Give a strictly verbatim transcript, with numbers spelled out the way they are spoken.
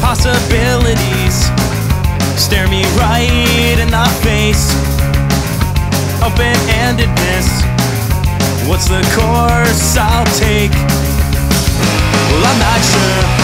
Possibilities stare me right in the face. Open-endedness, what's the course I'll take? Well, I'm not sure.